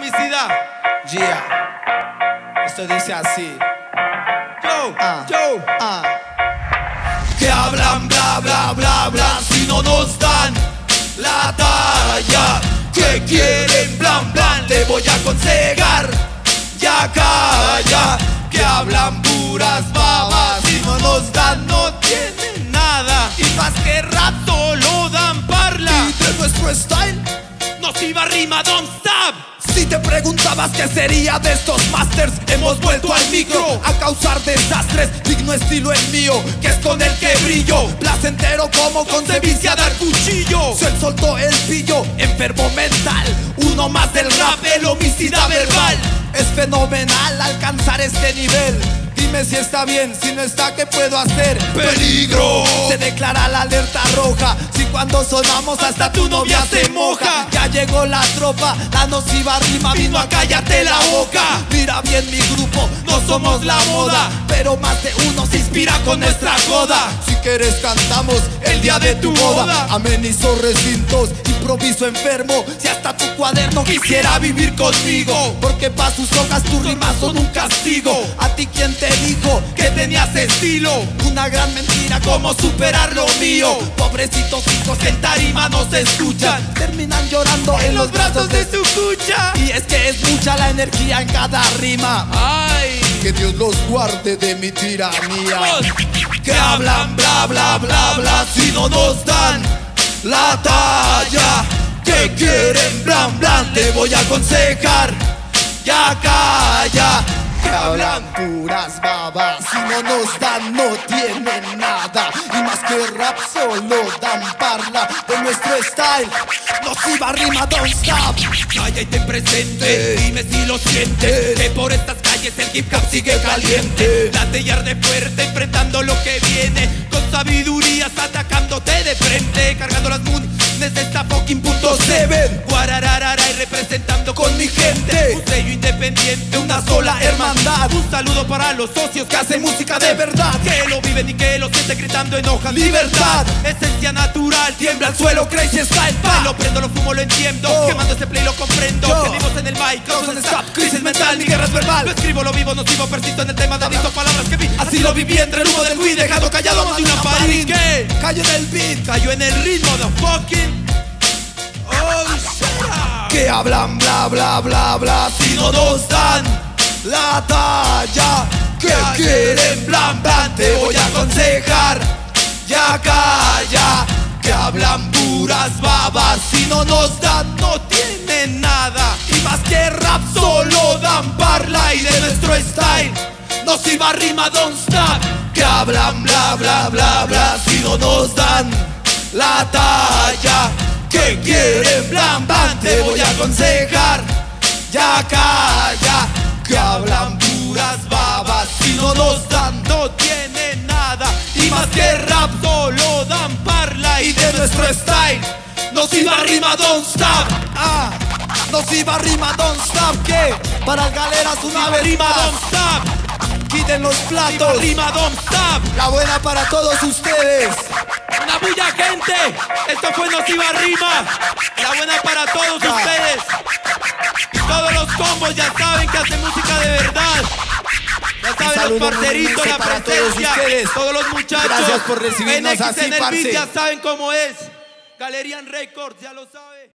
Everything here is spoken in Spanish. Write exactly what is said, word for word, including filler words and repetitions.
comicidad. Yeah. Esto dice así. Yo, ah. yo, ah. Que hablan bla bla bla bla si no nos dan la talla. Que quieren plan plan, te voy a aconsejar. Ya calla. Que hablan puras babas si no nos dan, no tienen nada. Y más que rato lo dan parla. Y de nuestro style, Nociva Rima, don't stop. Si te preguntabas qué sería de estos masters, hemos vuelto al micro a causar desastres. Digno estilo el mío, que es con el que brillo. Placentero como con sevicia dar cuchillo. Se soltó el pillo, enfermo mental. Uno más del rap, el homicida verbal. Es fenomenal alcanzar este nivel. Dime si está bien, si no está, ¿qué puedo hacer? ¡Peligro! Se declara la alerta roja. Si cuando sonamos hasta tu novia se moja. Ya llegó la tropa, la Nociva Rima vino a cállate la boca. Mira bien mi grupo, no somos la moda, pero más de uno se inspira con nuestra coda. Si quieres cantamos el día de tu boda. Amenizo recintos, improviso enfermo. Si hasta tu cuaderno quisiera vivir conmigo, porque pa' sus hojas tus rimas son un castigo. A ti quien te dijo que tenías estilo, una gran mentira, cómo superar lo mío. Pobrecitos hijos que en tarima no se escuchan, terminan llorando en los brazos de su cucha. Y es que es mucha la energía en cada rima. Ay, que Dios los guarde de mi tiranía. Que hablan bla bla bla bla si no nos dan la talla. Que quieren blan blan, te voy a aconsejar. Ya calla. Que hablan puras babas, si no nos dan, no tienen nada. Y más que rap solo dan parla de nuestro style. Nociva Rima, don't stop. Calla y te presente, dime si lo sientes. Que por estas calles el hip hop sigue caliente. Late y arde fuerte, enfrentando lo que viene. Con sabidurías atacándote de frente. Cargando las municiones de esta fucking punto se ven. Guararara y representando con mi gente. Un sello independiente, una sola hermana. Un saludo para los socios que hacen música de verdad, que lo viven y que lo sienten gritando enojan. Libertad, esencia natural, tiembla el suelo, crazy style. Lo prendo, lo fumo, lo entiendo, oh. Quemando este play lo comprendo. Vivimos en el mic, no stop, crisis mental, ni guerra es verbal. Lo escribo, lo vivo, no sigo, persisto en el tema de adicto, palabras que vi. Así lo viví entre el humo del Wii, dejado callado más de una parín. Que cayó en el beat, cayó en el ritmo de fucking. Oh, yeah. Que hablan bla bla bla bla si no nos dan la talla. Que quieren plan plan, te voy a aconsejar. Ya calla. Que hablan puras babas, si no nos dan, no tienen nada. Y más que rap solo dan parla. Y de nuestro style Nociva Rima, don't stop. Que hablan bla bla bla bla si no nos dan la talla. Que quieren plan plan, te voy a aconsejar. Ya calla. Que hablan puras babas, si no nos dan, no tienen nada. Y más que rap solo dan parla. Y de nuestro style Nociva Rima, don't stop. ah, Nociva Rima, don't stop. Que para el Galeras una vez Rima, don't stop. Quiten los platos, Rima, don't stop. La buena para todos ustedes. Una bulla, gente. Esto fue Nociva Rima. La buena para todos ah. ustedes. Todos los combos ya saben que hacen música de verdad. Ya saben los parceritos, la presencia, todos, todos los muchachos. Gracias por recibirnos así, parce. En el beat ya saben cómo es. Galerian Records, ya lo saben.